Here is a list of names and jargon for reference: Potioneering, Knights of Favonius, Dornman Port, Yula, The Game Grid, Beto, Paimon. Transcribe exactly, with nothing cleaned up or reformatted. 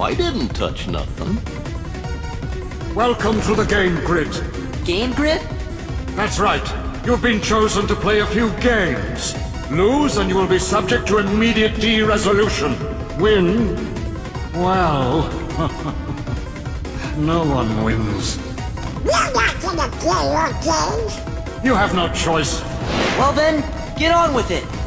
I didn't touch nothing. Welcome to the Game Grid. Game Grid? That's right. You've been chosen to play a few games. Lose and you will be subject to immediate de-resolution. Win? Well... no one wins. We're not gonna play your games. You have no choice. Well then, get on with it.